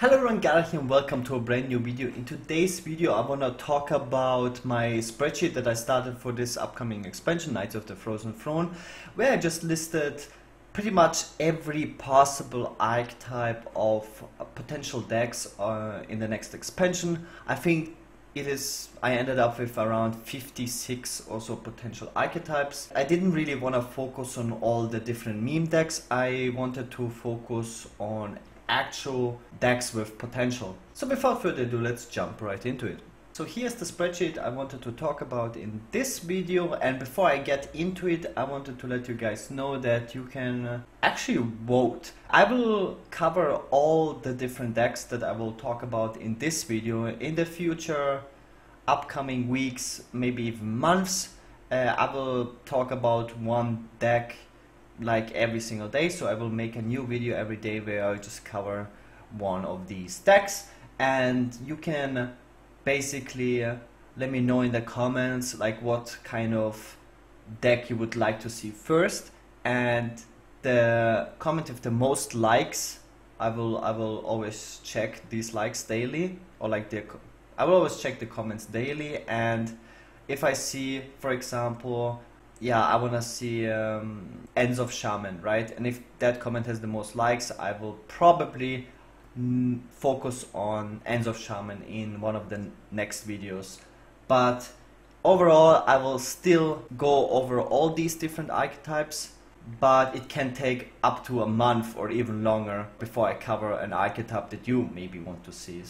Hello everyone, Gareth here and welcome to a brand new video. In today's video I want to talk about my spreadsheet that I started for this upcoming expansion, Knights of the Frozen Throne, where I just listed pretty much every possible archetype of potential decks in the next expansion. I think I ended up with around 56 or so potential archetypes. I didn't really want to focus on all the different meme decks. I wanted to focus on actual decks with potential. So without further ado, let's jump right into it. So here's the spreadsheet I wanted to talk about in this video, and before I get into it I wanted to let you guys know that you can actually vote. I will cover all the different decks that I will talk about in this video in the future, upcoming weeks, maybe even months. I will talk about one deck like every single day, so I will make a new video every day where I just cover one of these decks, and you can basically let me know in the comments like what kind of deck you would like to see first, and the comment with the most likes, I will always check these likes daily, or like I will always check the comments daily, and if I see, for example, yeah, I want to see Ends of Shaman, right? And if that comment has the most likes, I will probably focus on Ends of Shaman in one of the next videos. But overall, I will still go over all these different archetypes, but it can take up to a month or even longer before I cover an archetype that you maybe want to see.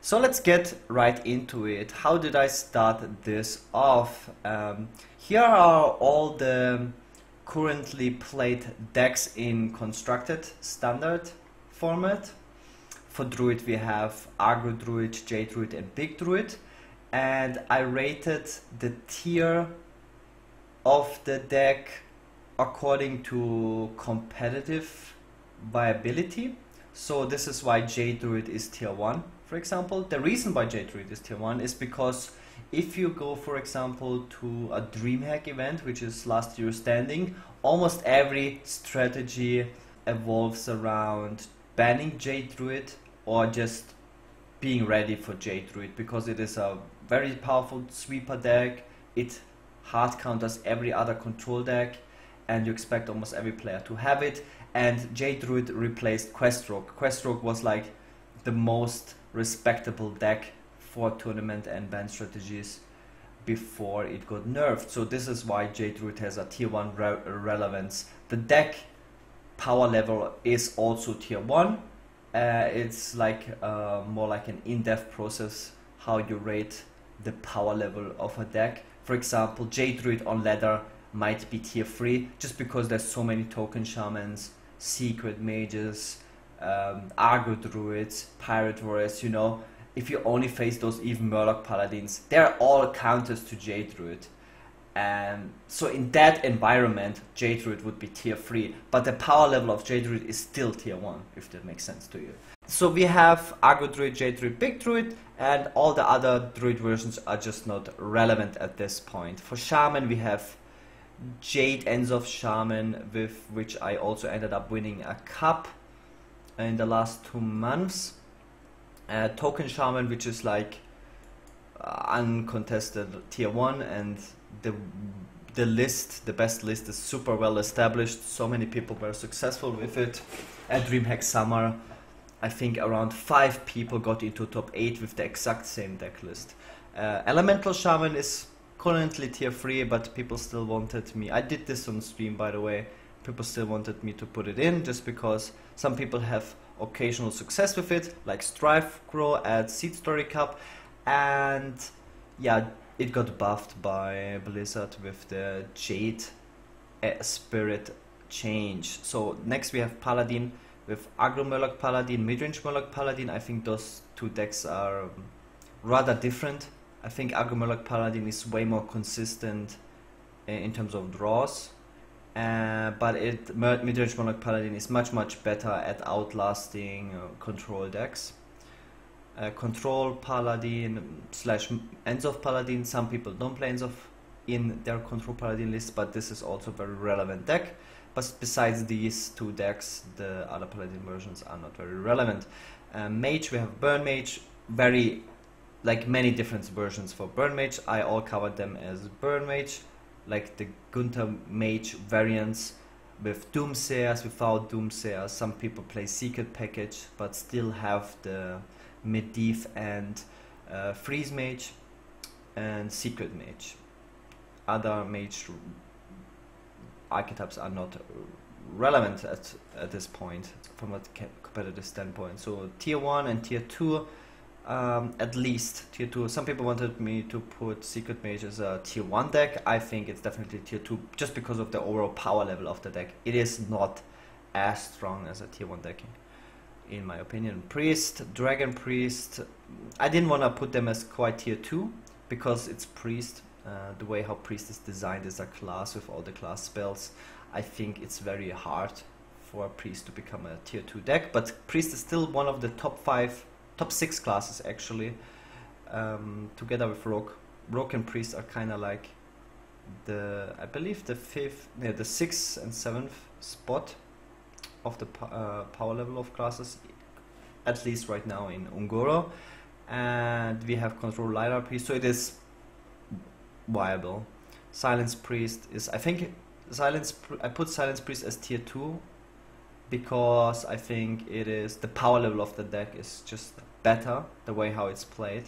So let's get right into it. How did I start this off? Here are all the currently played decks in Constructed Standard format. For Druid we have Aggro Druid, Jade Druid and Big Druid, and I rated the tier of the deck according to competitive viability. So this is why Jade Druid is tier 1. For example, the reason why Jade Druid is tier 1 is because if you go, for example, to a DreamHack event, which is last year standing, almost every strategy evolves around banning Jade Druid or just being ready for Jade Druid, because it is a very powerful sweeper deck. It hard counters every other control deck, and you expect almost every player to have it. And Jade Druid replaced Quest Rogue. Quest Rogue was like the most respectable deck for tournament and ban strategies before it got nerfed. So this is why Jade Druid has a tier 1 relevance. The deck power level is also tier 1. It's like more like an in-depth process how you rate the power level of a deck. For example, Jade Druid on ladder might be tier 3 just because there's so many Token Shamans, Secret Mages, Aggro Druids, Pirate Warriors, you know. If you only face those even Murloc Paladins, they're all counters to Jade Druid. So in that environment, Jade Druid would be tier 3, but the power level of Jade Druid is still tier 1, if that makes sense to you. So we have Aggro Druid, Jade Druid, Big Druid, and all the other Druid versions are just not relevant at this point. For Shaman we have Jade Ends of Shaman, with which I also ended up winning a cup in the last 2 months. Token Shaman, which is like uncontested tier 1, and the best list is super well established. So many people were successful with it. At DreamHack Summer, I think around 5 people got into top 8 with the exact same deck list. Elemental Shaman is currently tier 3, but people still wanted me. I did this on stream, by the way. People still wanted me to put it in just because some people have occasional success with it, like Strife Grow at Seed Story Cup, and yeah, it got buffed by Blizzard with the Jade Spirit change. So next we have Paladin with Aggro Murloc Paladin, Midrange Murloc Paladin. I think those two decks are rather different. I think Aggro Murloc Paladin is way more consistent in terms of draws. But Midrange Monarch Paladin is much better at outlasting control decks. Control Paladin / Ends of Paladin. Some people don't play Ends of in their Control Paladin list, but this is also a very relevant deck. But besides these two decks, the other Paladin versions are not very relevant. Mage, we have Burn Mage, very, like many different versions for Burn Mage. I all covered them as Burn Mage, like the Gunther Mage variants with Doomsayers, without Doomsayers. Some people play Secret Package, but still have the Medivh and Freeze Mage and Secret Mage. Other mage archetypes are not relevant at this point from a competitive standpoint. So tier 1 and tier 2, at least tier 2. Some people wanted me to put Secret Mage as a tier 1 deck. I think it's definitely tier 2 just because of the overall power level of the deck. It is not as strong as a tier 1 deck in my opinion. Priest, Dragon Priest, I didn't want to put them as quite tier 2 because it's Priest. The way how Priest is designed as a class with all the class spells, I think it's very hard for a Priest to become a tier 2 deck, but Priest is still one of the top 6 classes actually, together with Rogue. Rogue and Priest are kind of like the, I believe the 5th, yeah, the 6th and 7th spot of the power level of classes, at least right now in Ungoro. And we have Control Lidar Priest, so it is viable. Silence Priest is, I think, I put Silence Priest as tier 2 because I think it is, the power level of the deck is just better, the way how it's played,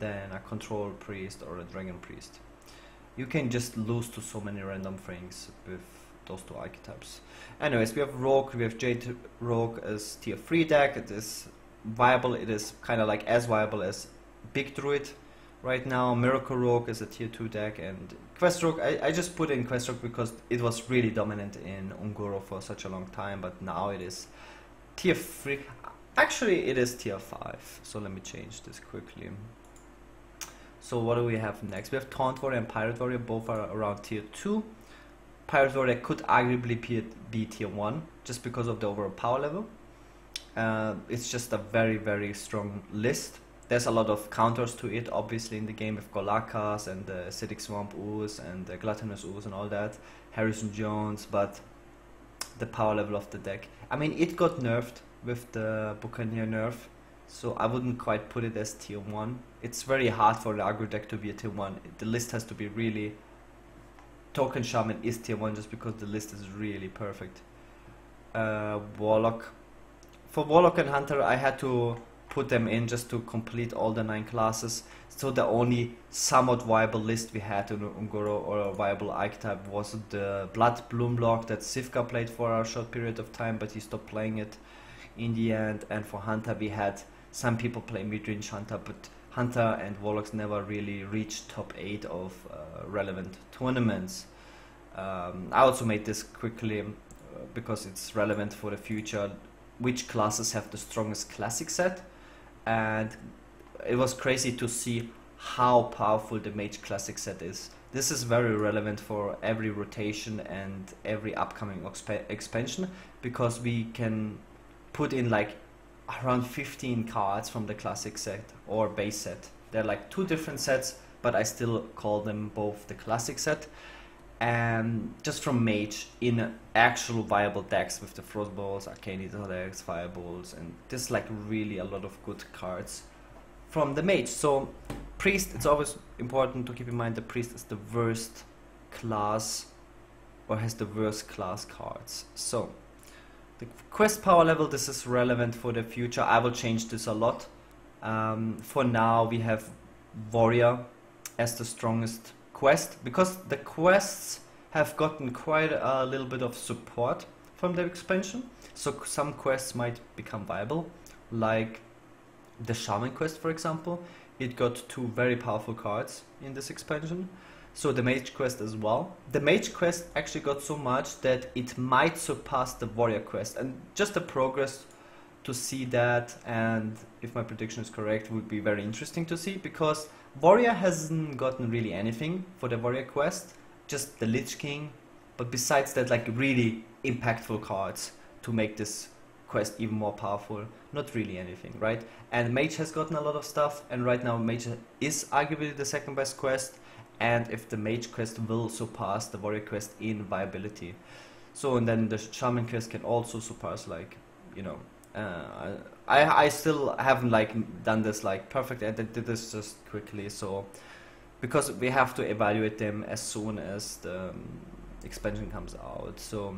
than a Control Priest or a Dragon Priest. You can just lose to so many random things with those two archetypes. Anyways, we have Rogue, we have Jade Rogue as tier 3 deck. It is viable, it is kind of like as viable as Big Druid. Right now, Miracle Rogue is a tier 2 deck, and Quest Rogue, I just put in Quest Rogue because it was really dominant in Ungoro for such a long time, but now it is tier 3. Actually, it is tier 5, so let me change this quickly. So what do we have next? We have Taunt Warrior and Pirate Warrior, both are around tier 2. Pirate Warrior could arguably be tier 1, just because of the overall power level. It's just a very, very strong list. There's a lot of counters to it, obviously, in the game with Golakas and the Acidic Swamp Ooze and the Gluttonous Ooze and all that, Harrison Jones, but the power level of the deck, I mean, it got nerfed with the Buccaneer nerf, so I wouldn't quite put it as tier 1. It's very hard for the aggro deck to be a tier 1. The list has to be really... Token Shaman is tier 1 just because the list is really perfect. Warlock. For Warlock and Hunter, I had to put them in just to complete all the 9 classes, so the only somewhat viable list we had in Ungoro, or a viable archetype, was the Blood Bloomlock that Sivka played for a short period of time, but he stopped playing it in the end. And for Hunter, we had some people play midrange Hunter, but Hunter and Warlocks never really reached top 8 of relevant tournaments. I also made this quickly because it's relevant for the future, which classes have the strongest classic set. And it was crazy to see how powerful the Mage Classic set is. This is very relevant for every rotation and every upcoming expansion, because we can put in like around 15 cards from the Classic set or base set. They're like two different sets, but I still call them both the Classic set. And just from Mage in actual viable decks with the Frostballs, Arcane Intellect, Fireballs, and just like really a lot of good cards from the Mage. So Priest, it's always important to keep in mind the Priest is the worst class, or has the worst class cards. So the quest power level, this is relevant for the future. I will change this a lot. For now we have Warrior as the strongest quest, because the quests have gotten quite a little bit of support from the expansion, so some quests might become viable, like the Shaman quest, for example. It got 2 very powerful cards in this expansion, so the Mage quest as well. The Mage quest actually got so much that it might surpass the Warrior quest, and just the progress to see that, and if my prediction is correct, would be very interesting to see, because Warrior hasn't gotten really anything for the Warrior quest, just the Lich King, but besides that, like really impactful cards to make this quest even more powerful, not really anything, right? And Mage has gotten a lot of stuff, and right now Mage is arguably the second best quest, and if the Mage quest will surpass the Warrior quest in viability. So, and then the Shaman quest can also surpass, like, you know, I still haven't like done this like perfect. I did this just quickly, so because we have to evaluate them as soon as the expansion comes out. So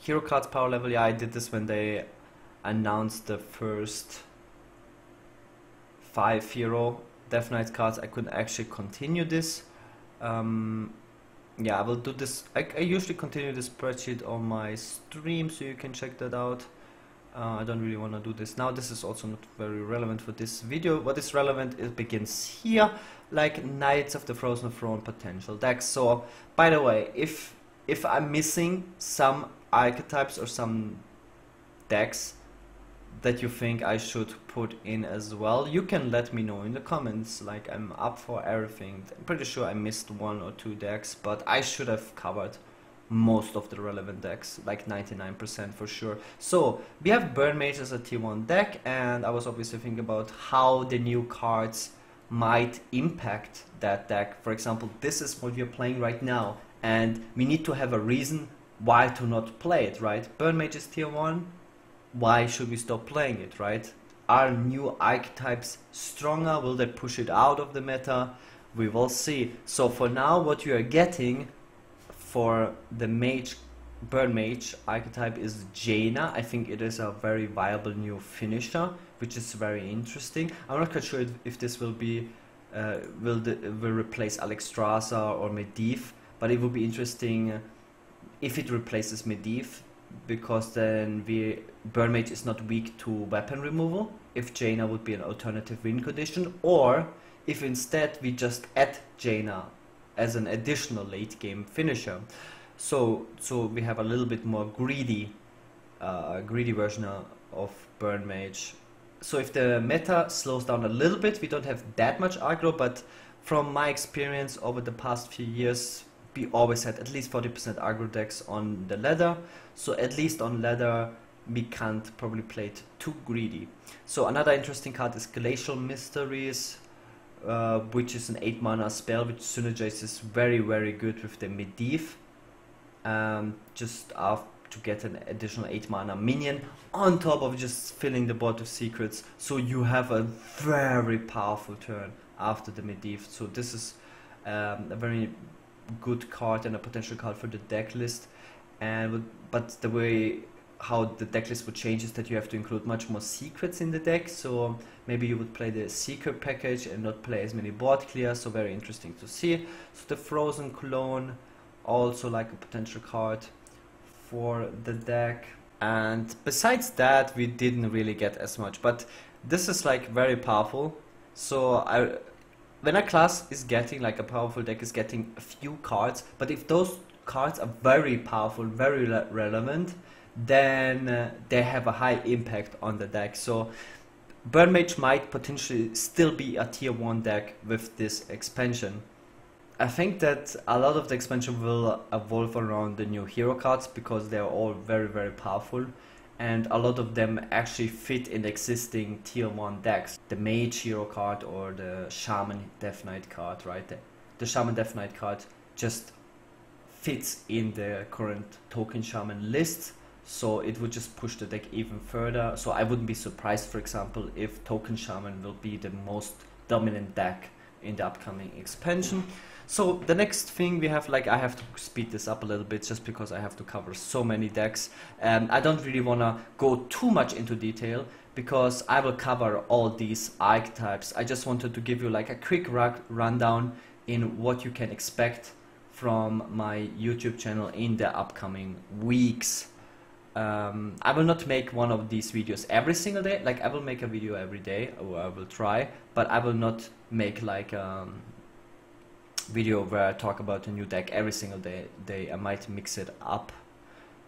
hero cards power level, yeah, I did this when they announced the first 5 hero Death Knight cards. I couldn't actually continue this. Yeah, I will do this. I usually continue the spreadsheet on my stream, so you can check that out. I don't really want to do this now. This is also not very relevant for this video. What is relevant, it begins here, like Knights of the Frozen Throne potential decks. So, by the way, if I'm missing some archetypes or some decks that you think I should put in as well, you can let me know in the comments. Like, I'm up for everything. I'm pretty sure I missed 1 or 2 decks, but I should have covered most of the relevant decks, like 99% for sure. So we have Burn Mage as a tier 1 deck, and I was obviously thinking about how the new cards might impact that deck. For example, this is what we're playing right now, and we need to have a reason why to not play it, right? Burn Mage is tier 1, why should we stop playing it, right? Are new archetypes stronger? Will they push it out of the meta? We will see. So for now, what you are getting for the mage, Burn Mage archetype is Jaina. I think it is a very viable new finisher, which is very interesting. I'm not quite sure if this will be will replace Alexstrasza or Medivh, but it will be interesting if it replaces Medivh, because then we, Burn Mage is not weak to weapon removal. If Jaina would be an alternative win condition, or if instead we just add Jaina as an additional late game finisher, so we have a little bit more greedy version of Burn Mage. So if the meta slows down a little bit, we don't have that much aggro, but from my experience over the past few years, we always had at least 40% aggro decks on the ladder, so at least on ladder we can't probably play it too greedy. So another interesting card is Glacial Mysteries, which is an 8-mana spell, which synergizes very, very good with the Medivh, just to get an additional 8-mana minion on top of just filling the board with secrets. So you have a very powerful turn after the Medivh. So this is a very good card and a potential card for the deck list. And but the way how the deck list would change is that you have to include much more secrets in the deck, so maybe you would play the secret package and not play as many board clears. So very interesting to see. So the Frozen Clone, also like a potential card for the deck. And besides that, we didn't really get as much, but this is like very powerful. So when a class is getting, like a powerful deck is getting a few cards, but if those cards are very powerful, very relevant, then they have a high impact on the deck. So Burn Mage might potentially still be a tier 1 deck with this expansion. I think that a lot of the expansion will evolve around the new hero cards, because they are all very, very powerful, and a lot of them actually fit in existing tier 1 decks. The Mage hero card or the Shaman Death Knight card, right? The Shaman Death Knight card just fits in the current Token Shaman list, so it would just push the deck even further. So I wouldn't be surprised, for example, if Token Shaman will be the most dominant deck in the upcoming expansion. So the next thing we have, like, I have to speed this up a little bit just because I have to cover so many decks, and I don't really want to go too much into detail because I will cover all these archetypes. I just wanted to give you like a quick rundown in what you can expect from my YouTube channel in the upcoming weeks. I will not make one of these videos every single day. Like, I will make a video every day, or I will try, but I will not make like a video where I talk about a new deck every single day. I might mix it up.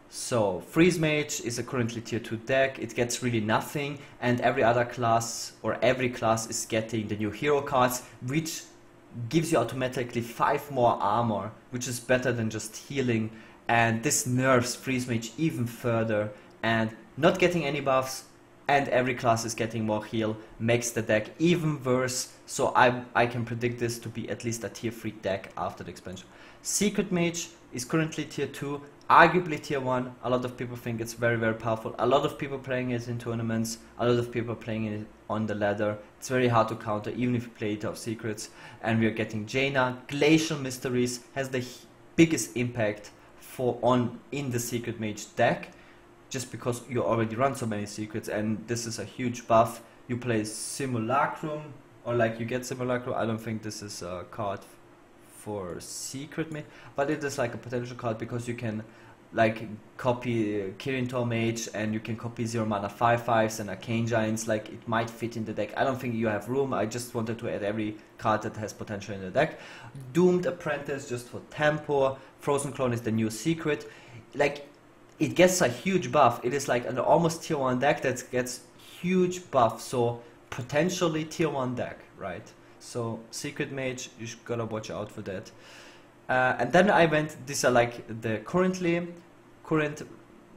So Freeze Mage is a currently tier 2 deck. It gets really nothing, and every other class, or every class, is getting the new hero cards, which gives you automatically 5 more armor, which is better than just healing. And this nerfs Freeze Mage even further, and not getting any buffs and every class is getting more heal, makes the deck even worse. So I can predict this to be at least a tier 3 deck after the expansion. Secret Mage is currently tier 2, arguably tier 1. A lot of people think it's very, very powerful. A lot of people playing it in tournaments, a lot of people playing it on the ladder. It's very hard to counter, even if you play it of Secrets. And we are getting Jaina. Glacial Mysteries has the biggest impact in the Secret Mage deck, just because you already run so many secrets, and this is a huge buff. You play Simulacrum, or like you get Simulacrum. I don't think this is a card for Secret Mage, but it is like a potential card because you can like copy Kirintor Mage, and you can copy 0-mana 5/5s and Arcane Giants. Like, it might fit in the deck. I don't think you have room. I just wanted to add every card that has potential in the deck. Doomed Apprentice, just for tempo. Frozen Clone is the new secret. Like, it gets a huge buff. It is like an almost tier 1 deck that gets huge buff. So potentially tier 1 deck, right? So Secret Mage, you gotta watch out for that. And then I went, these are like the current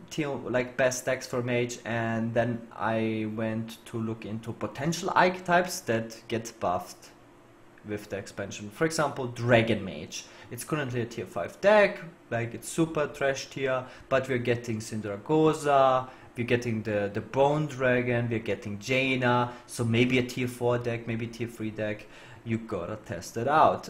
tier, like best decks for Mage, and then I went to look into potential archetypes that get buffed with the expansion. For example, Dragon Mage. It's currently a tier 5 deck, like it's super trash tier, but we're getting Syndragosa, we're getting the Bone Dragon, we're getting Jaina, so maybe a tier 4 deck, maybe tier 3 deck. You gotta test it out.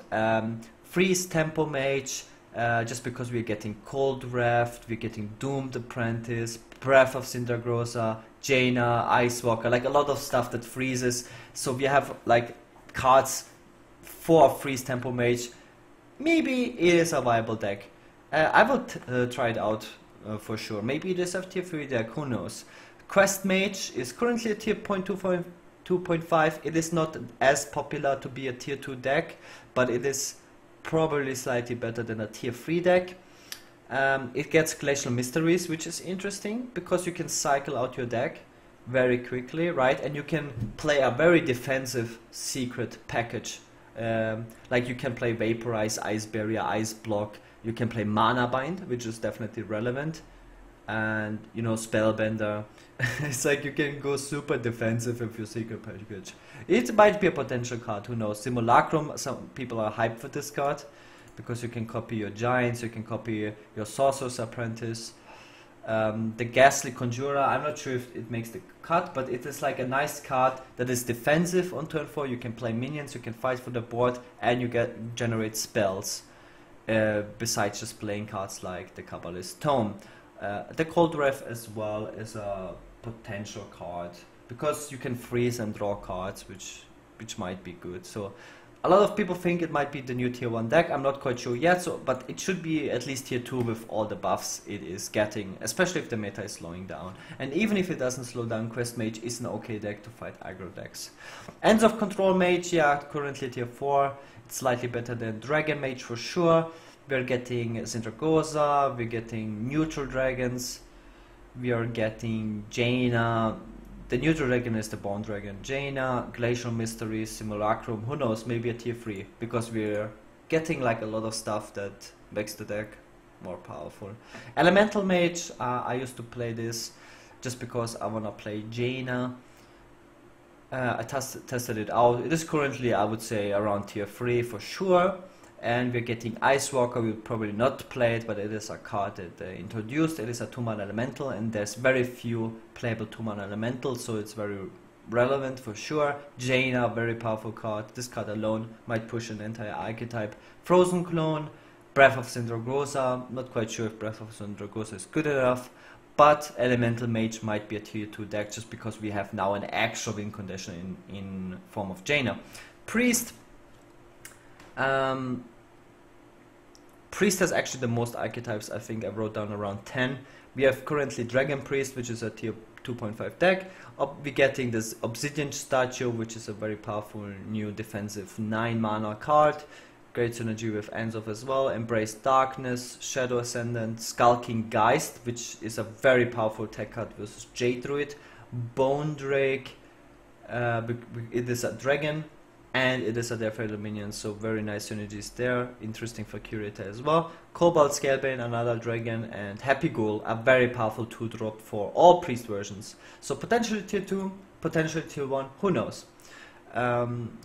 Freeze Tempo Mage, just because we're getting Cold Raft, we're getting Doomed Apprentice, Breath of Syndragosa, Jaina, Ice Walker, like a lot of stuff that freezes. So we have like cards for Freeze Tempo Mage. Maybe it is a viable deck. I would try it out for sure. Maybe it is a tier 3 deck, who knows. Quest Mage is currently a tier 2.5. It is not as popular to be a tier 2 deck, but it is probably slightly better than a tier 3 deck. It gets Glacial Mysteries, which is interesting because you can cycle out your deck very quickly, right? And you can play a very defensive secret package. Like you can play Vaporize, Ice Barrier, Ice Block. You can play Mana Bind, which is definitely relevant. And, you know, Spellbender. It's like you can go super defensive with your secret package. It might be a potential card, who knows. Simulacrum, some people are hyped for this card, because you can copy your Giants, you can copy your Sorcerer's Apprentice. The Ghastly Conjurer, I'm not sure if it makes the cut, but it is like a nice card that is defensive on turn 4. You can play minions, you can fight for the board, and you generate spells. Besides just playing cards like the Kabbalist's Tome. The Cold Ref as well is a potential card because you can freeze and draw cards, which might be good. So a lot of people think it might be the new tier 1 deck. I'm not quite sure yet, so, but it should be at least tier 2 with all the buffs it is getting, especially if the meta is slowing down. And even if it doesn't slow down, Quest Mage is an okay deck to fight aggro decks. Ends of Control Mage, yeah, currently tier 4. It's slightly better than Dragon Mage for sure. We're getting Syndragosa, we're getting Neutral Dragons, we are getting Jaina. The Neutral Dragon is the Bone Dragon, Jaina, Glacial Mysteries, Simulacrum, who knows, maybe a tier 3, because we're getting like a lot of stuff that makes the deck more powerful. Elemental Mage, I used to play this just because I wanna play Jaina. I tested it out. It is currently, I would say, around tier 3 for sure. And we're getting Ice Walker. We'll probably not play it, but it is a card that they introduced. It is a 2-mana elemental, and there's very few playable 2-mana elementals, so it's very relevant for sure. Jaina, very powerful card. This card alone might push an entire archetype. Frozen Clone, Breath of Syndragosa. Not quite sure if Breath of Syndragosa is good enough, but Elemental Mage might be a tier 2 deck just because we have now an extra win condition in form of Jaina. Priest. Priest has actually the most archetypes. I think I wrote down around 10. We have currently Dragon Priest, which is a tier 2.5 deck. We're getting this Obsidian Statue, which is a very powerful new defensive 9-mana card. Great synergy with Anzov as well. Embrace Darkness, Shadow Ascendant, Skulking Geist, which is a very powerful tech card versus Jade Druid. Bone Drake, it is a dragon. and it is a death rattle minion, so very nice synergies there. Interesting for Curator as well. Cobalt Scalebane, another dragon, and Happy Ghoul, a very powerful 2-drop for all priest versions. So potentially tier 2, potentially tier 1, who knows.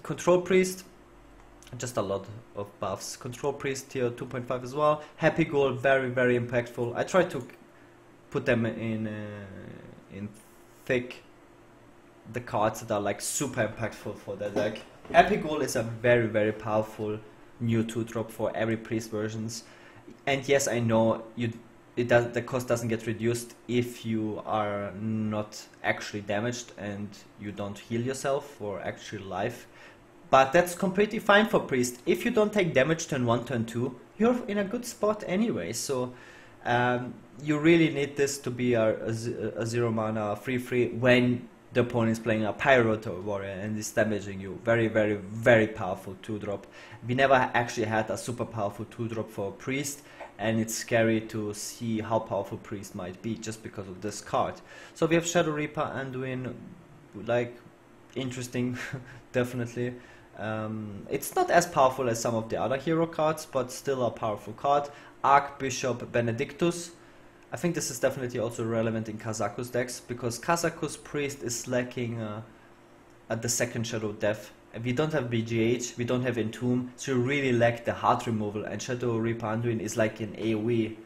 Control Priest, just a lot of buffs. Control Priest tier 2.5 as well. Happy Ghoul, very impactful. I try to put them in thick, the cards that are like super impactful for that deck. Happy Ghoul is a very powerful new 2-drop for every priest versions, and yes, I know the cost doesn't get reduced if you are not actually damaged and you don't heal yourself or actual life, but that's completely fine for priest. If you don't take damage turn 1, turn 2, you're in a good spot anyway, so you really need this to be a 0 mana 3/3 when the opponent is playing a Pyrotor warrior and is damaging you. Very powerful 2-drop. We never actually had a super powerful 2-drop for a priest, and it's scary to see how powerful priest might be just because of this card. So we have Shadow Reaper, Anduin, like, interesting, definitely. It's not as powerful as some of the other hero cards, but still a powerful card. Archbishop Benedictus. I think this is definitely also relevant in Kazakus decks, because Kazakus Priest is lacking at the second Shadow Death. We don't have BGH, we don't have Entomb, so you really lack the heart removal, and Shadow Reaper Anduin is like an AoE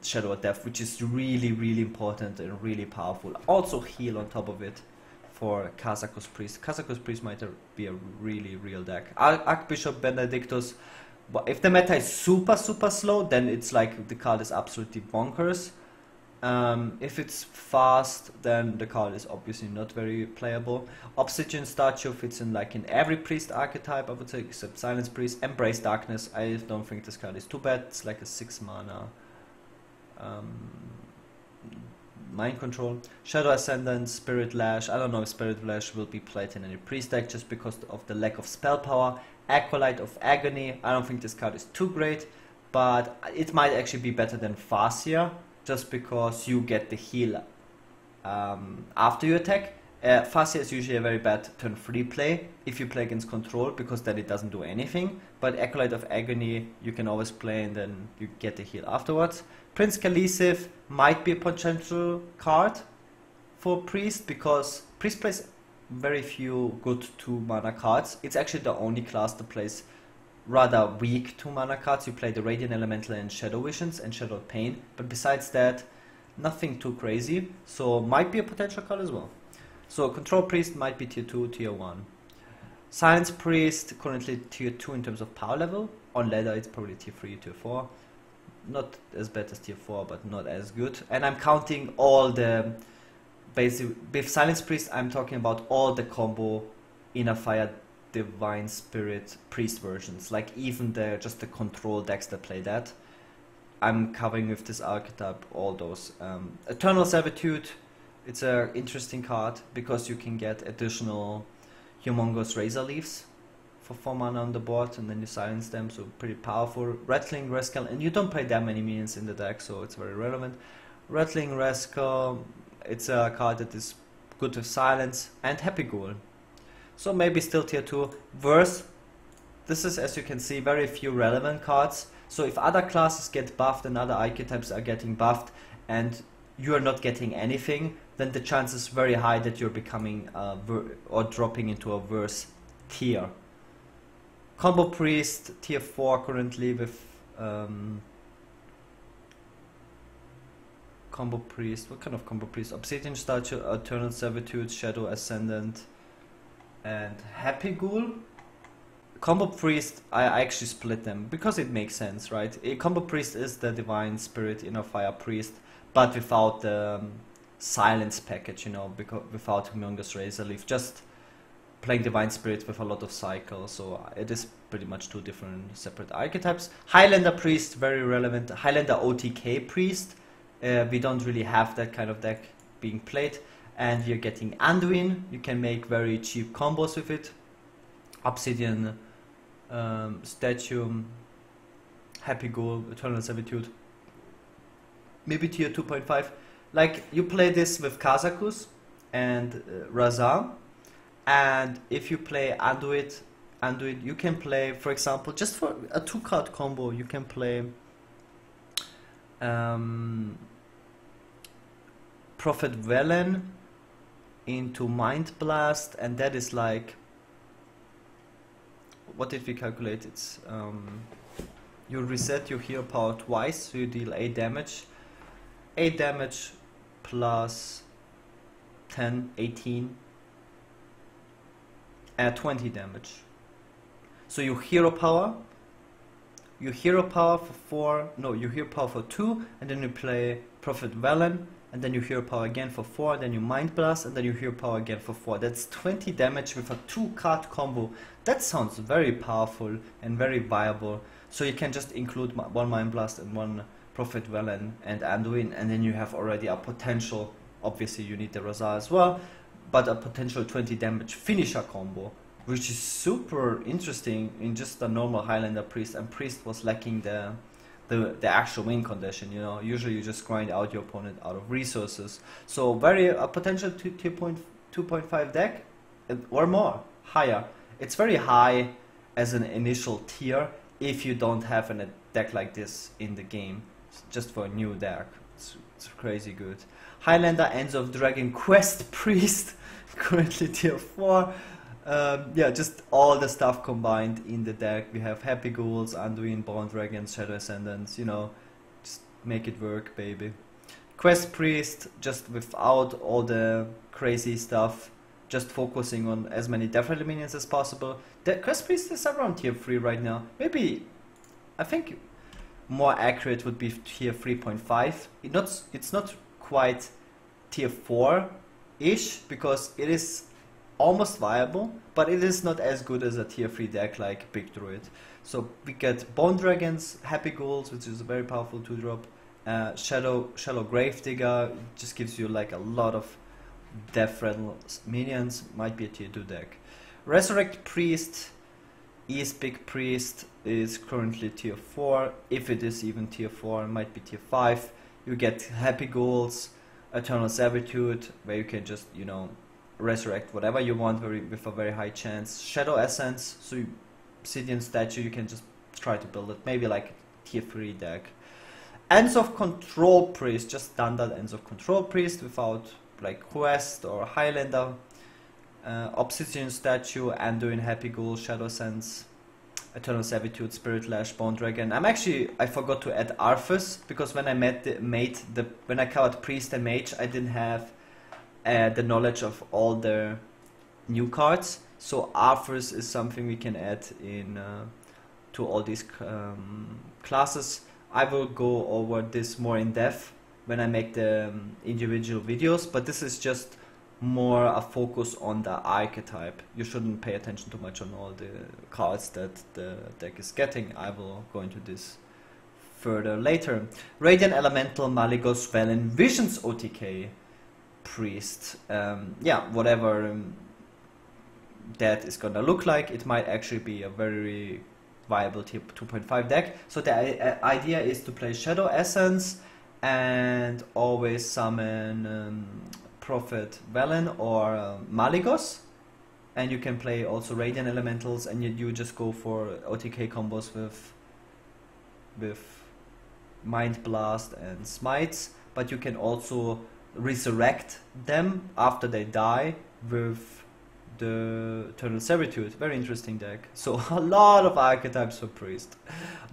Shadow Death, which is really important and really powerful. Also heal on top of it for Kazakus Priest. Kazakus Priest might be a really real deck. Archbishop Benedictus. But if the meta is super slow, then it's like the card is absolutely bonkers. If it's fast, then the card is obviously not very playable. Obsidian Statue fits in like in every priest archetype, I would say, except Silence Priest. Embrace Darkness, I don't think this card is too bad. It's like a 6 mana mind control. Shadow Ascendant, Spirit Lash. I don't know if Spirit Lash will be played in any priest deck just because of the lack of spell power. Acolyte of Agony, I don't think this card is too great, but it might actually be better than Farseer, just because you get the heal after you attack. Farseer is usually a very bad turn 3 play if you play against control, because then it doesn't do anything, but Acolyte of Agony you can always play and then you get the heal afterwards. Prince Khaleesiv might be a potential card for priest, because priest plays very few good 2-mana cards. It's actually the only class that plays rather weak 2-mana cards. You play the Radiant Elemental and Shadow Visions and Shadow Pain, but besides that, nothing too crazy, so might be a potential card as well. So Control Priest might be tier 2, tier 1. Science Priest, currently tier 2 in terms of power level. On ladder it's probably tier 3, tier 4. Not as bad as tier 4, but not as good. And I'm counting all the... Basically, with Silence Priest, I'm talking about all the combo Inner Fire, Divine Spirit, Priest versions. Like even just the control decks that play that. I'm covering with this archetype all those. Eternal Servitude, it's an interesting card because you can get additional Humongous Razor Leaves for 4 mana on the board and then you silence them, so pretty powerful. Rattling Rascal, and you don't play that many minions in the deck, so it's very relevant. Rattling Rascal... It's a card that is good with silence, and Happy Ghoul. So maybe still tier 2. Worse, this is, as you can see, very few relevant cards. So if other classes get buffed and other archetypes are getting buffed and you are not getting anything, then the chance is very high that you're becoming or dropping into a worse tier. Combo Priest, tier 4 currently with... Combo Priest, what kind of Combo Priest? Obsidian Statue, Eternal Servitude, Shadow Ascendant, and Happy Ghoul. Combo Priest, I actually split them, because it makes sense, right? A Combo Priest is the Divine Spirit, Inner Fire Priest, but without the Silence package, you know, because without Humongous Razor Leaf, just playing Divine Spirit with a lot of cycles, so it is pretty much two different separate archetypes. Highlander Priest, very relevant. Highlander OTK Priest. We don't really have that kind of deck being played, and we are getting Anduin. You can make very cheap combos with it. Obsidian Statue, Happy Ghoul, Eternal Servitude, maybe tier 2.5. Like, you play this with Kazakus and Razar, And if you play Anduit, you can play, for example, just for a 2-card combo, you can play Prophet Velen into Mind Blast, and that is like, what did we calculate? It's you reset your hero power twice, so you deal 8 damage. 8 damage plus 10, 18, 20 damage. So your hero power for 4, no, your hero power for 2, and then you play Prophet Velen, and then you hero power again for 4, then you Mind Blast, and then you hero power again for 4. That's 20 damage with a 2-card combo. That sounds very powerful and very viable. So you can just include one Mind Blast and one Prophet Velen and Anduin, and then you have already a potential, obviously you need the Razar as well, but a potential 20 damage finisher combo, which is super interesting in just a normal Highlander Priest, and Priest was lacking the actual win condition, you know. Usually you just grind out your opponent out of resources. So a potential 2.5 deck or more, higher. It's very high as an initial tier if you don't have a deck like this in the game. It's just for a new deck, it's crazy good. Highlander, Ends of Dragon, Quest Priest, currently tier 4. Yeah, just all the stuff combined in the deck. We have Happy Ghouls, Anduin, Bond Dragons, Shadow Ascendants, you know, just make it work, baby. Quest Priest, just without all the crazy stuff, just focusing on as many Deathrally minions as possible. The Quest Priest is around tier 3 right now. Maybe, I think more accurate would be tier 3.5. It's not quite tier 4-ish, because it is almost viable, but it is not as good as a tier 3 deck like Big Druid. So we get Bone Dragons, Happy Ghouls, which is a very powerful 2-drop, Shallow Gravedigger, just gives you like a lot of death-friendly minions, might be a tier 2 deck. Resurrect Priest is Big Priest, is currently tier 4, if it is even tier 4, it might be tier 5. You get Happy Ghouls, Eternal Servitude, where you can just, you know, resurrect whatever you want with a very high chance. Shadow Essence, so Obsidian Statue, you can just try to build it, maybe like tier 3 deck. Ends of Control Priest, just standard Ends of Control Priest without like Quest or Highlander. Obsidian Statue, Anduin, Happy Ghoul, Shadow Sense, Eternal Servitude, Spirit Lash, Bone Dragon. I forgot to add Arthas, because when I when I covered Priest and Mage, I didn't have the knowledge of all the new cards, so Arthas is something we can add in to all these classes. I will go over this more in depth when I make the individual videos, but this is just more a focus on the archetype. You shouldn't pay attention too much on all the cards that the deck is getting. I will go into this further later. Radiant Elemental, Maligos, Velen, Visions OTK, Priest, yeah, whatever that is gonna look like, it might actually be a very viable tier 2.5 deck. So the idea is to play Shadow Essence and always summon Prophet Velen or Maligos, and you can play also Radiant Elementals, and you just go for OTK combos with Mind Blast and Smites, but you can also resurrect them after they die with the Eternal Servitude. Very interesting deck. So a lot of archetypes for Priest.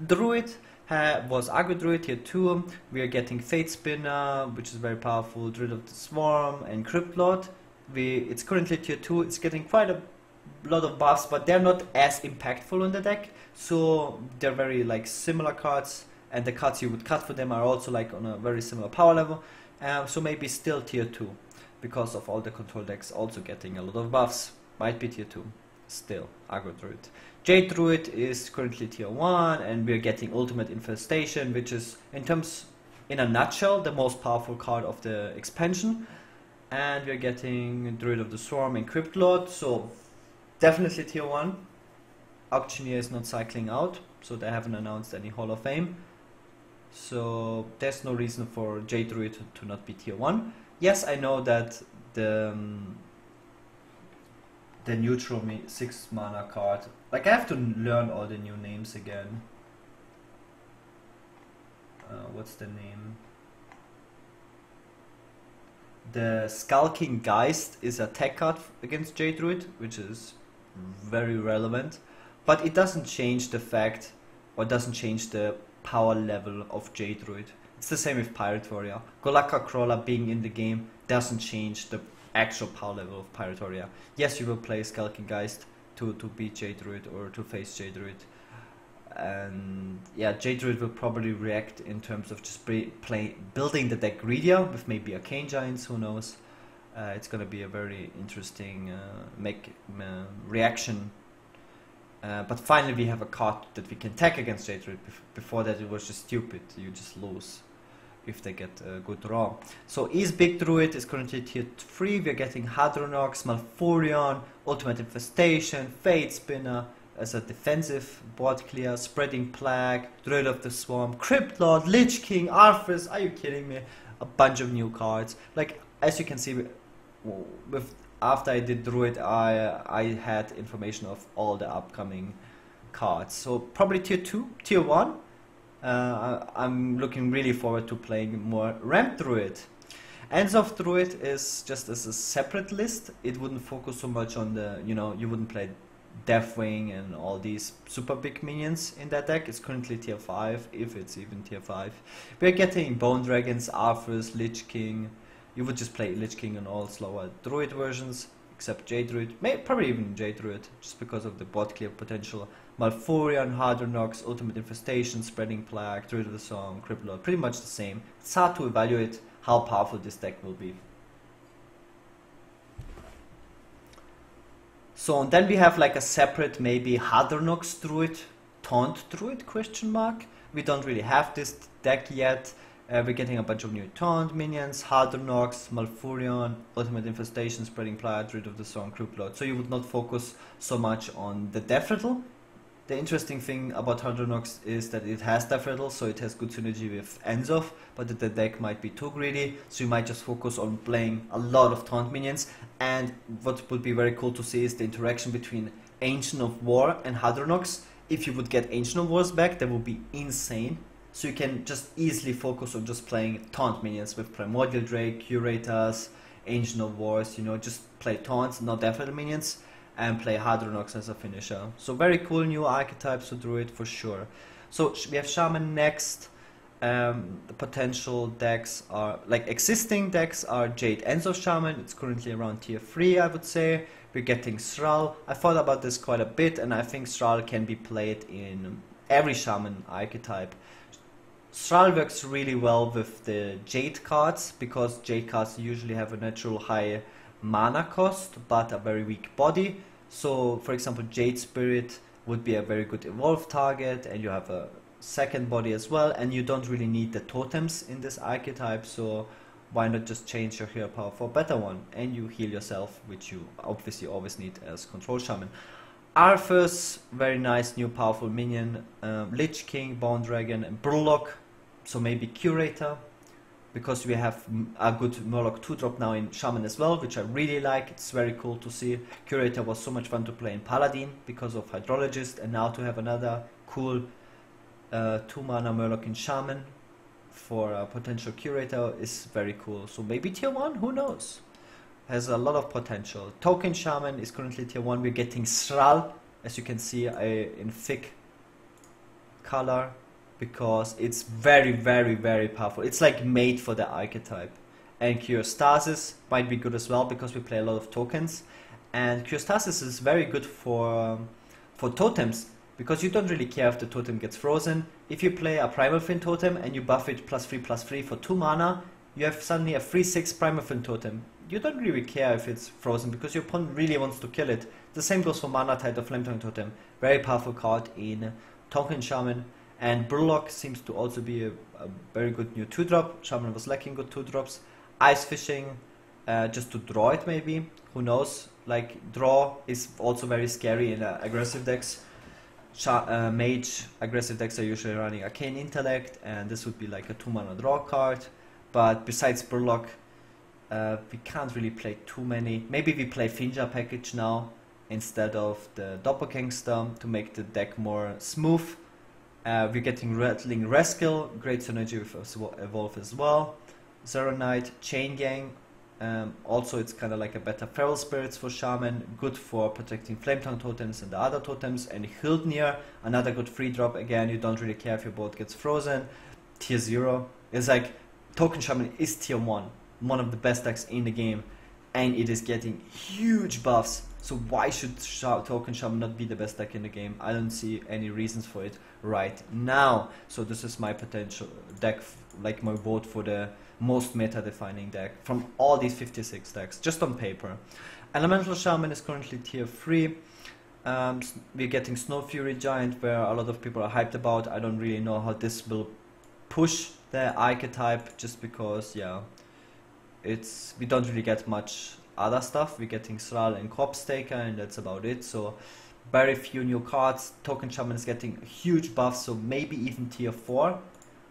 Druid was Aggro Druid tier 2. We are getting Fate Spinner, which is very powerful, Druid of the Swarm, and Cryptlord. It's currently tier 2. It's getting quite a lot of buffs, but they're not as impactful on the deck, so they're very like similar cards, and the cards you would cut for them are also like on a very similar power level. So maybe still tier 2, because of all the control decks also getting a lot of buffs. Might be tier 2 still, Aggro Druid. Jade Druid is currently tier 1, and we're getting Ultimate Infestation, which is, in a nutshell, the most powerful card of the expansion. And we're getting Druid of the Swarm and Cryptlord, so definitely tier 1. Auctioneer is not cycling out, so they haven't announced any Hall of Fame. So there's no reason for Jade Druid to not be tier 1. Yes, I know that the the neutral 6 mana card. Like, I have to learn all the new names again. What's the name? The Skulking Geist is a tech card against Jade Druid, which is very relevant, but it doesn't change the fact, or doesn't change the power level of Jade Druid. It's the same with Pirate Warrior. Golaka Crawler being in the game doesn't change the actual power level of Pirate Warrior. Yes, you will play Skulking Geist to beat Jade Druid or to face Jade Druid. And yeah, Jade Druid will probably react in terms of just building the deck greedier with maybe Arcane Giants, who knows. It's gonna be a very interesting reaction. But finally we have a card that we can tech against Jade Druid. Before that it was just stupid, you just lose if they get a good draw. So Big Druid is currently tier 3, we're getting Hadronox, Malfurion, Ultimate Infestation, Fate Spinner as a defensive board clear, Spreading Plague, Druid of the Swarm, Cryptlord, Lich King, Arthas, are you kidding me? A bunch of new cards. Like, as you can see, after I did Druid, I had information of all the upcoming cards. So probably tier 2, tier 1. I'm looking really forward to playing more Ramp Druid. Ends of Druid is just as a separate list. It wouldn't focus so much on the, you know, you wouldn't play Deathwing and all these super big minions in that deck. It's currently tier 5, if it's even tier 5. We're getting Bone Dragons, Arthas, Lich King. You would just play Lich King on all slower Druid versions, except Jade Druid, probably even Jade Druid, just because of the board clear potential. Malfurion, Hadronox, Ultimate Infestation, Spreading Plague, Druid of the Swarm, Cryptlord, pretty much the same. It's hard to evaluate how powerful this deck will be. So and then we have like a separate maybe Hadronox Druid, Taunt Druid question mark. We don't really have this deck yet. We're getting a bunch of new Taunt minions, Hadronox, Malfurion, Ultimate Infestation, Spreading Plague, Druid of the Swarm, Cryptlord. So you would not focus so much on the Death Rattle. The interesting thing about Hadronox is that it has Death Rattle, so it has good synergy with Enzof, but that the deck might be too greedy, so you might just focus on playing a lot of Taunt minions. And what would be very cool to see is the interaction between Ancient of War and Hadronox. If you would get Ancient of Wars back, that would be insane. So you can just easily focus on just playing Taunt minions with Primordial Drake, Curators, Ancient of Wars, you know, just play Taunts, not Death Rattle minions, and play Hadronox as a finisher. So very cool new archetypes to Druid for sure. So we have Shaman next. The potential decks are, like existing decks are Jade Enzof Shaman. It's currently around tier 3, I would say. We're getting Thrall. I thought about this quite a bit, and I think Thrall can be played in every Shaman archetype. Thrall works really well with the Jade cards, because Jade cards usually have a natural high mana cost but a very weak body. So for example, Jade Spirit would be a very good evolve target, and you have a second body as well, and you don't really need the totems in this archetype, so why not just change your hero power for a better one, and you heal yourself, which you obviously always need as control shaman. Arthas, very nice new powerful minion, Lich King, Bone Dragon, and Brulok, so maybe Curator, because we have a good Murloc 2-drop now in Shaman as well, which I really like. It's very cool to see. Curator was so much fun to play in Paladin because of Hydrologist, and now to have another cool 2-mana Murloc in Shaman for a potential Curator is very cool. So maybe tier 1, who knows? Has a lot of potential. Token Shaman is currently tier 1. We're getting Thrall, as you can see, in thick color, because it's very powerful. It's like made for the archetype. And Kyrstasis might be good as well, because we play a lot of tokens, and Kyrstasis is very good for totems, because you don't really care if the totem gets frozen. If you play a Primal Fin totem and you buff it +3/+3 for 2 mana, you have suddenly a 3/6 Primal Fin totem. You don't really care if it's frozen, because your opponent really wants to kill it. The same goes for Mana Tide or Flametongue totem. Very powerful card in Token Shaman. And Brulok seems to also be a very good new 2-drop. Shaman was lacking good 2-drops. Ice Fishing, just to draw it maybe, who knows. Like, draw is also very scary in aggressive decks. Mage aggressive decks are usually running Arcane Intellect, and this would be like a 2-mana draw card. But besides Brulok, we can't really play too many. Maybe we play Finja package now, instead of the Doppelgangster to make the deck more smooth. We're getting Rattling Rascal, great synergy with Evolve as well. Zero Knight, Chain Gang. Also, it's kind of like a better Feral Spirits for Shaman, good for protecting Flametongue totems and the other totems. And Hildnir, another good free drop. Again, you don't really care if your board gets frozen. Tier 0. It's like Token Shaman is tier 1, one of the best decks in the game, and it is getting huge buffs. So why should Token Shaman not be the best deck in the game? I don't see any reasons for it right now. So this is my potential deck, like my vote for the most meta-defining deck from all these 56 decks, just on paper. Elemental Shaman is currently tier 3. We're getting Snow Fury Giant, where a lot of people are hyped about. I don't really know how this will push the archetype, just because, yeah, we don't really get much other stuff. We're getting Thrall and Corpse Taker, and that's about it. So very few new cards. Token Shaman is getting huge buffs, so maybe even tier 4.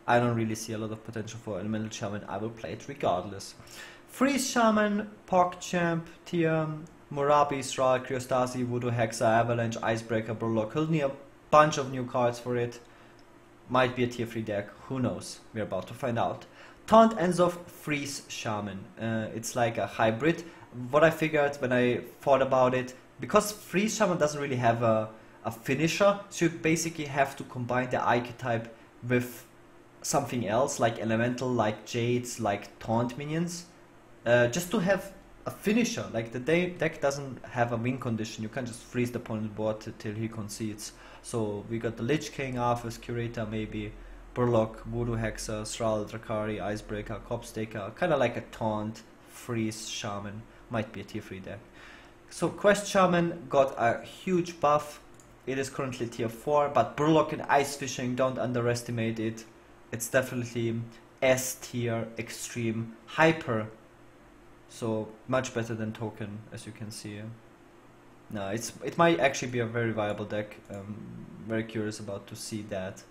I don't really see a lot of potential for Elemental Shaman. I will play it regardless. Freeze Shaman, PogChamp, Tier, Murabi, Thrall, Cryostasi, Voodoo, Hexa, Avalanche, Icebreaker, Burlock, Hildnir, a bunch of new cards for it. Might be a tier 3 deck, who knows? We're about to find out. Taunt ends off Freeze Shaman. It's like a hybrid. What I figured when I thought about it, because Freeze Shaman doesn't really have a finisher, so you basically have to combine the archetype with something else, like elemental, like jades, like taunt minions, just to have a finisher. Like the deck doesn't have a win condition, you can't just freeze the opponent's board till he concedes. So we got the Lich King, Arthas, Curator maybe, Burlock, Voodoo Hexer, Thrall, Drakari, Icebreaker, Corpse Taker, kind of like a Taunt. Freeze Shaman might be a tier 3 deck. So Quest Shaman got a huge buff, it is currently tier 4, but Burlock and Ice Fishing, don't underestimate it. It's definitely S tier, extreme, hyper. So much better than Token, as you can see. No, it might actually be a very viable deck. Very curious to see that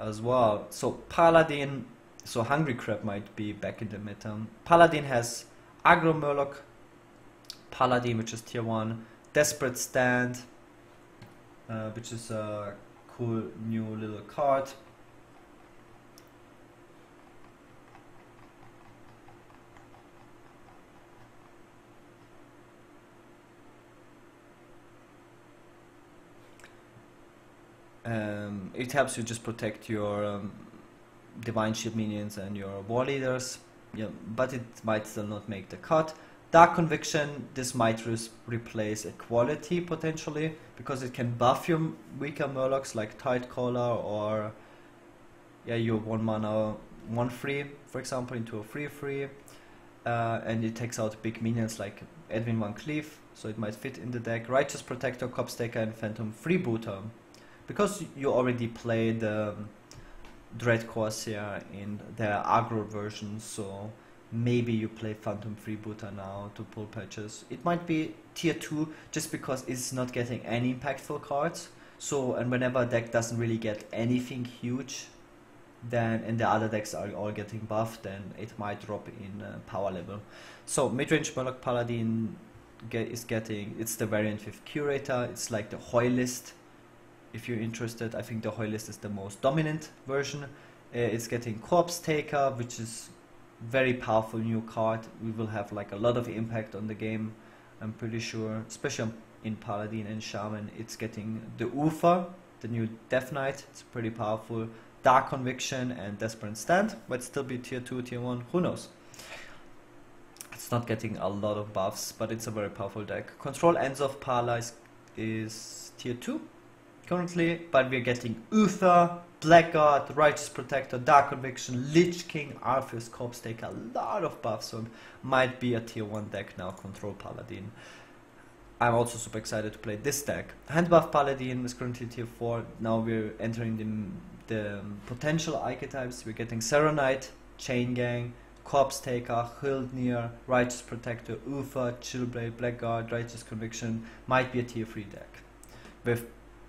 as well. So Paladin, so Hungry Crab might be back in the meta. Paladin has Aggro Murloc, Paladin, which is tier 1, Desperate Stand, which is a cool new little card. It helps you just protect your Divine Shield minions and your War Leaders, yeah, but it might still not make the cut. Dark Conviction, this might replace Equality potentially, because it can buff your weaker Murlocs like Tidecaller or yeah, your 1-mana 1/3 for example into a 3/3, and it takes out big minions like Edwin Van Cleef, so it might fit in the deck. Righteous Protector, Corpse Taker and Phantom Freebooter. Because you already played the Dread Corsair in the aggro version, so maybe you play Phantom Freebooter now to pull patches. It might be tier 2 just because it's not getting any impactful cards. So, and whenever a deck doesn't really get anything huge, then and the other decks are all getting buffed, then it might drop in power level. So midrange Murloc Paladin is the variant with Curator. It's like the Hoylist. If you're interested, I think the Hoylist is the most dominant version. It's getting Corpse Taker, which is very powerful new card. We will have like a lot of impact on the game, I'm pretty sure, especially in Paladin and Shaman. It's getting the Ufa, the new Death Knight. It's pretty powerful. Dark Conviction and Desperate Stand might still be tier 2, tier 1, who knows. It's not getting a lot of buffs, but it's a very powerful deck. Control Ends of Parla is tier 2. Currently, but we're getting Uther, Blackguard, Righteous Protector, Dark Conviction, Lich King, Arthas, Corpse Taker, a lot of buffs, so it might be a tier 1 deck now, Control Paladin. I'm also super excited to play this deck. Handbuff Paladin is currently tier 4, now we're entering the potential archetypes. We're getting Serenite, Chain Gang, Corpse Taker, Hildnir, Righteous Protector, Uther, Chillblade, Blackguard, Righteous Conviction, might be a tier 3 deck.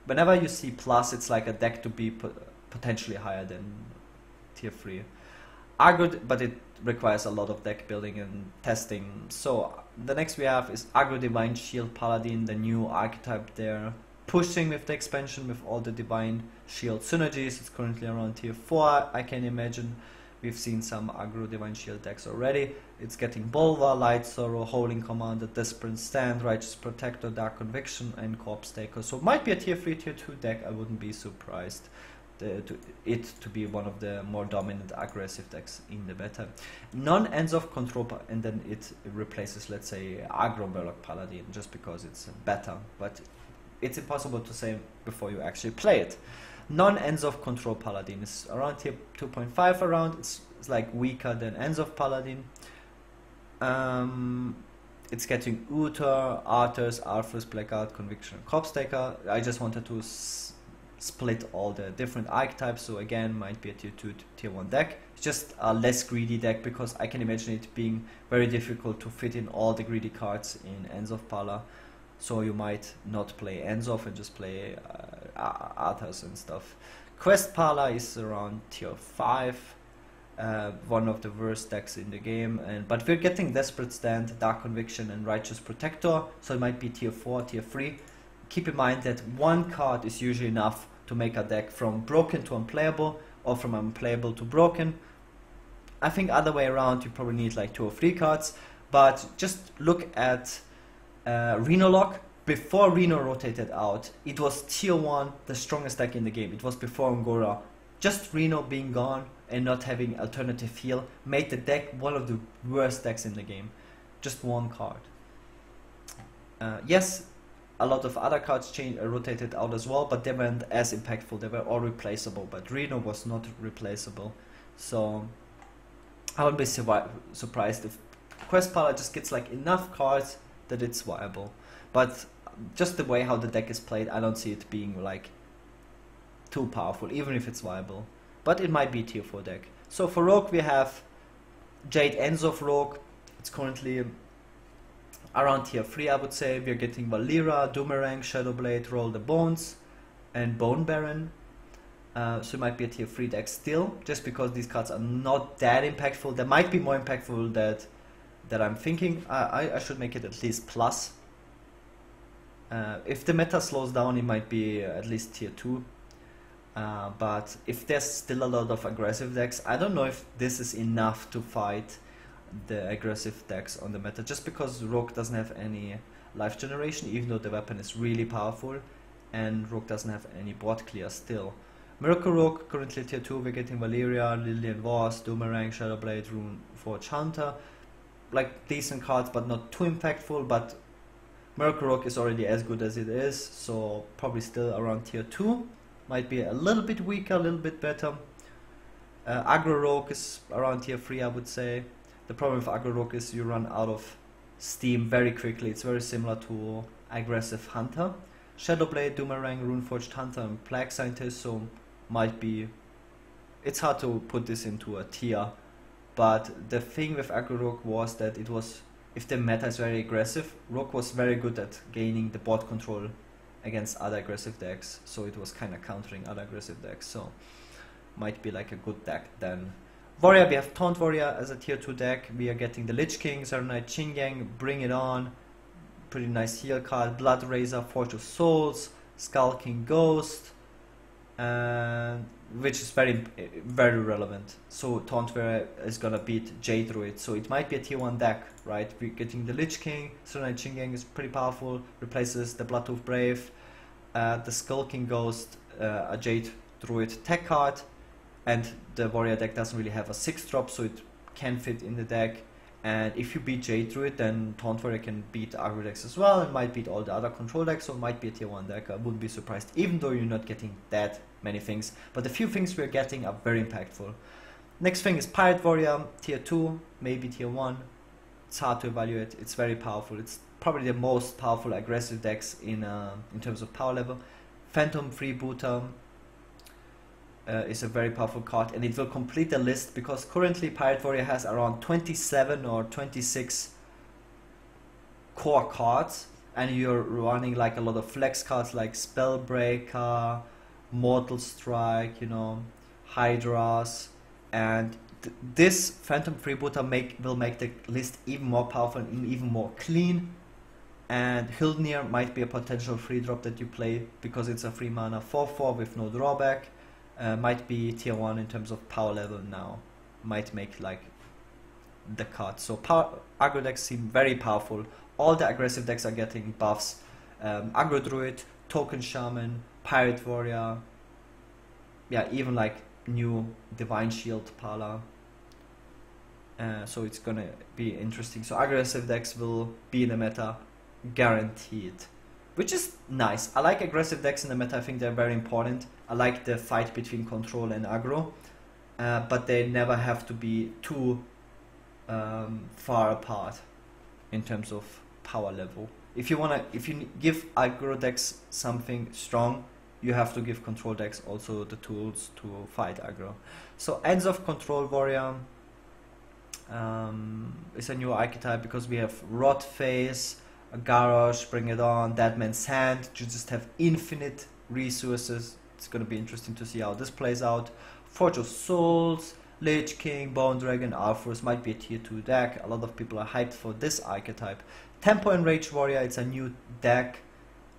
Whenever you see plus, it's like a deck to be potentially higher than tier 3. Aggro, but it requires a lot of deck building and testing, so The next we have is Aggro Divine Shield Paladin, the new archetype there. Pushing with the expansion with all the Divine Shield synergies. It's currently around tier 4, I can imagine. We've seen some Aggro Divine Shield decks already. It's getting Bolvar, Light Sorrow, Howling Commander, Desperate Stand, Righteous Protector, Dark Conviction, and Corpse Taker. So it might be a tier 3, tier 2 deck. I wouldn't be surprised to be one of the more dominant aggressive decks in the meta. Non-ends of control, and then it replaces, let's say, Aggro Murloc Paladin just because it's better. But it's impossible to say before you actually play it. Non-Ends of Control Paladin is around tier 2.5 around. It's like weaker than Ends of Paladin. It's getting Uter, Arthas, Arthas, Blackout, Conviction, Corpse Taker. I just wanted to split all the different archetypes, so again might be a tier 2 tier 1 deck. It's just a less greedy deck because I can imagine it being very difficult to fit in all the greedy cards in Ends of Pala. So you might not play Ends of and just play Arthas and stuff. Quest Pala is around tier 5, one of the worst decks in the game. But we're getting Desperate Stand, Dark Conviction, and Righteous Protector, so it might be tier 4, tier 3. Keep in mind that one card is usually enough to make a deck from broken to unplayable, or from unplayable to broken. I think other way around you probably need like 2 or 3 cards, but just look at Rhinolock. Before Rhino rotated out, it was tier 1, the strongest deck in the game. It was before Ungoro. Just Rhino being gone and not having alternative heal made the deck one of the worst decks in the game. Just one card. Yes, a lot of other cards rotated out as well, but they weren't as impactful. They were all replaceable, but Rhino was not replaceable. So I wouldn't be surprised if Quest Pala just gets like enough cards that it's viable. But just the way how the deck is played, I don't see it being like too powerful, even if it's viable. But it might be a tier 4 deck. So for Rogue we have Jade Ends of Rogue. It's currently around tier 3, I would say. We're getting Valira, Doomerang, Shadowblade, Roll the Bones, and Bone Baron. So it might be a tier 3 deck still, just because these cards are not that impactful. They might be more impactful that I'm thinking. I should make it at least plus. If the meta slows down, it might be at least tier 2. But if there's still a lot of aggressive decks, I don't know if this is enough to fight the aggressive decks on the meta. Just because Rogue doesn't have any life generation, even though the weapon is really powerful, and Rogue doesn't have any board clear still. Miracle Rogue, currently tier 2, we're getting Valyria, Lillian Voss, Doomerang, Shadowblade, Runeforge Hunter. Like decent cards, but not too impactful. But Miracle Rogue is already as good as it is, so probably still around tier 2. Might be a little bit weaker, a little bit better. Aggro Rogue is around tier 3, I would say. The problem with Aggro Rogue is you run out of steam very quickly. It's very similar to Aggressive Hunter. Shadowblade, Doomerang, Runeforged Hunter, and Plague Scientist, so might be... It's hard to put this into a tier. But the thing with Aggro Rogue was that it was, if the meta is very aggressive, Rogue was very good at gaining the board control against other aggressive decks, so it was kind of countering other aggressive decks, so might be like a good deck then. Warrior, we have Taunt Warrior as a tier 2 deck. We are getting the Lich King, Serenite Chingyang, Bring It On, pretty nice heal card, Blood Razor, Forge of Souls, Skulking Geist, and which is very relevant. So Taunt Warrior is gonna beat Jade Druid, so it might be a tier 1 deck, right? We're getting the Lich King. Serenite Chingyang is pretty powerful, replaces the Bloodtooth Brave, the Skulking Geist, a Jade Druid tech card, and the Warrior deck doesn't really have a 6-drop, so it can fit in the deck. And if you beat Jade Druid, then Taunt Warrior can beat aggro decks as well, and might beat all the other control decks, so it might be a tier 1 deck. I wouldn't be surprised, even though you're not getting that many things. But the few things we're getting are very impactful. Next thing is Pirate Warrior, tier 2, maybe tier 1. It's hard to evaluate, it's very powerful. It's probably the most powerful aggressive decks in terms of power level. Phantom Freebooter is a very powerful card, and it will complete the list because currently Pirate Warrior has around 27 or 26 core cards, and you're running like a lot of flex cards like Spellbreaker, Mortal Strike, you know, Hydras, and This Phantom Freebooter will make the list even more powerful and even more clean. And Hildnir might be a potential free drop that you play because it's a 3-mana 4/4 with no drawback. Might be tier 1 in terms of power level now. Might make like the card. So aggro decks seem very powerful. All the aggressive decks are getting buffs. Aggro Druid, Token Shaman, Pirate Warrior. Yeah, even like new Divine Shield Pala. So it's gonna be interesting. So aggressive decks will be in the meta, guaranteed, which is nice. I like aggressive decks in the meta. I think they're very important. I like the fight between control and aggro, but they never have to be too far apart in terms of power level. If you give aggro decks something strong, you have to give control decks also the tools to fight aggro. So Ends of Control Warrior is a new archetype because we have Rot Face, Garrosh, Bring It On, Deadman's Hand. You just have infinite resources. It's going to be interesting to see how this plays out. Forge of Souls, Lich King, Bone Dragon, Arthas might be a tier 2 deck. A lot of people are hyped for this archetype. Tempo Enrage Warrior, it's a new deck.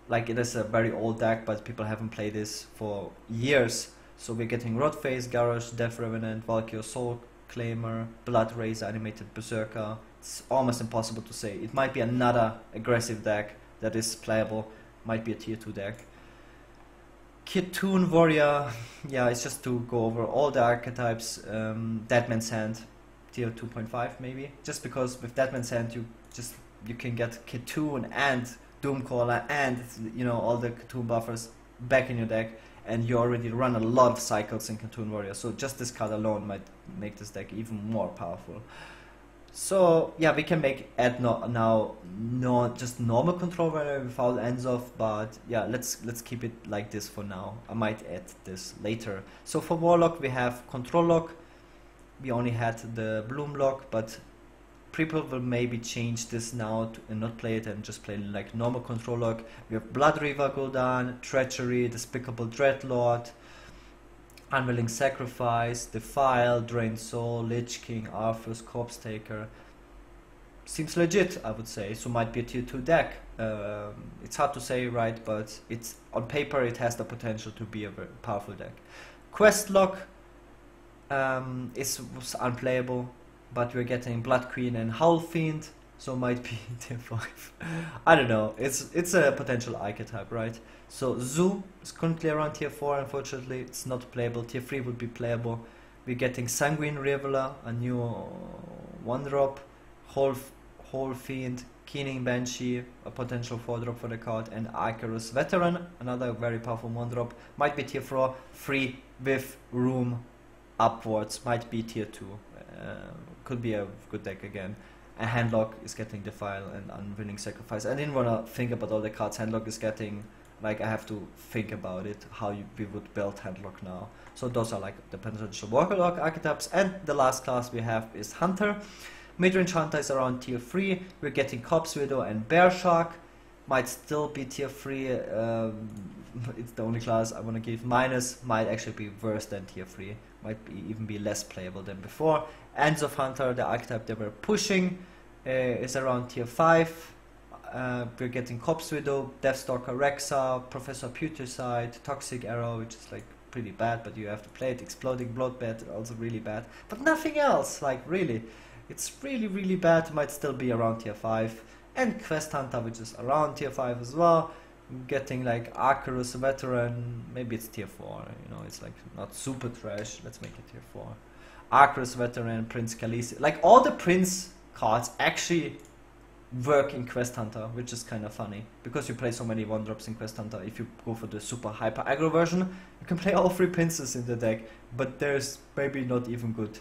Like, it is a very old deck, but people haven't played this for years. So we're getting Rot Face, Garrosh, Death Revenant, Valkyrie Soul Claimer, Blood Razor, Animated Berserker. It's almost impossible to say. It might be another aggressive deck that is playable. Might be a tier 2 deck. Kituun Warrior, yeah, it's just to go over all the archetypes. Deadman's Hand, tier 2.5 maybe. Just because with Deadman's Hand you can get Kituun and Doomcaller and, you know, all the Kituun buffers back in your deck, and you already run a lot of cycles in Kituun Warrior. So just this card alone might make this deck even more powerful. So yeah, we can just normal Control Warrior without Ends of, but yeah, let's keep it like this for now. I might add this later. So for Warlock we have Control Lock. We only had the Bloom Lock, but people will maybe change this now and not play it and just play like normal Control Lock. We have Blood River Gul'dan, Treachery, Despicable Dreadlord, Unwilling Sacrifice, Defile, Drained Soul, Lich King, Arthas, Corpse Taker. Seems legit, I would say. So might be a tier 2 deck. It's hard to say, right? But it's on paper it has the potential to be a very powerful deck. Quest Lock was unplayable, but we're getting Blood Queen and Howl Fiend, so might be tier 5. I don't know. It's a potential archetype, right? So Zoo is currently around tier 4, unfortunately. It's not playable. Tier 3 would be playable. We're getting Sanguine Reveler, a new 1-drop, Howl Fiend, Keening Banshee, a potential 4-drop for the card, and Icarus Veteran, another very powerful 1-drop. Might be tier 4, free with room upwards. Might be tier 2. Could be a good deck again. And Handlock is getting Defile and Unwilling Sacrifice. I didn't want to think about all the cards Handlock is getting. Like, I have to think about it, how we would build Handlock now. So those are like the potential Warlock archetypes. And the last class we have is Hunter. Midrange Hunter is around tier 3. We're getting Corpse Widow and Bear Shark. Might still be tier 3. It's the only class I want to give minus. Might actually be worse than tier 3. Might even be less playable than before. Ends of Hunter, the archetype they were pushing, is around tier 5. We're getting Corpse Widow, Deathstalker Rexa, Professor Putricide, Toxic Arrow, which is like pretty bad, but you have to play it. Exploding Bloodbath, also really bad, but nothing else. Like, really, it's really, really bad. Might still be around tier 5. And Quest Hunter, which is around tier 5 as well. Getting like Arcarus Veteran, maybe it's tier 4. You know, it's like not super trash. Let's make it tier 4. Arcarus Veteran, Prince Khaleesi, like all the Prince cards actually work in Quest Hunter, which is kind of funny because you play so many 1-drops in Quest Hunter. If you go for the super hyper aggro version, you can play all 3 princes in the deck, but there's maybe not even good.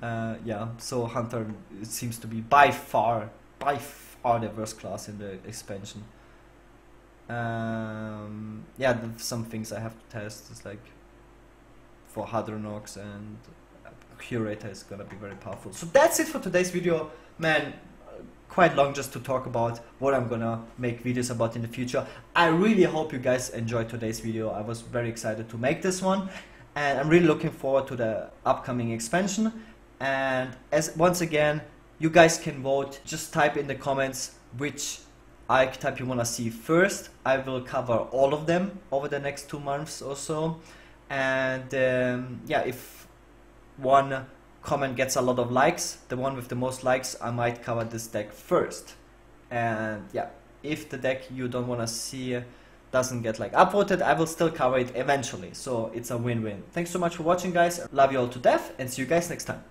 Yeah, so Hunter seems to be by far the worst class in the expansion. Yeah, some things I have to test is like for Hadronox and Curator is gonna be very powerful. So that's it for today's video, man. Quite long just to talk about what I'm gonna make videos about in the future. I really hope you guys enjoyed today's video. I was very excited to make this one. and I'm really looking forward to the upcoming expansion. And as once again, you guys can vote. Just type in the comments which archetype you want to see first. I will cover all of them over the next 2 months or so. And yeah, if one comment gets a lot of likes, the one with the most likes, I might cover this deck first. And yeah, if the deck you don't want to see doesn't get like upvoted, I will still cover it eventually. So it's a win-win. Thanks so much for watching, guys. Love you all to death, and see you guys next time.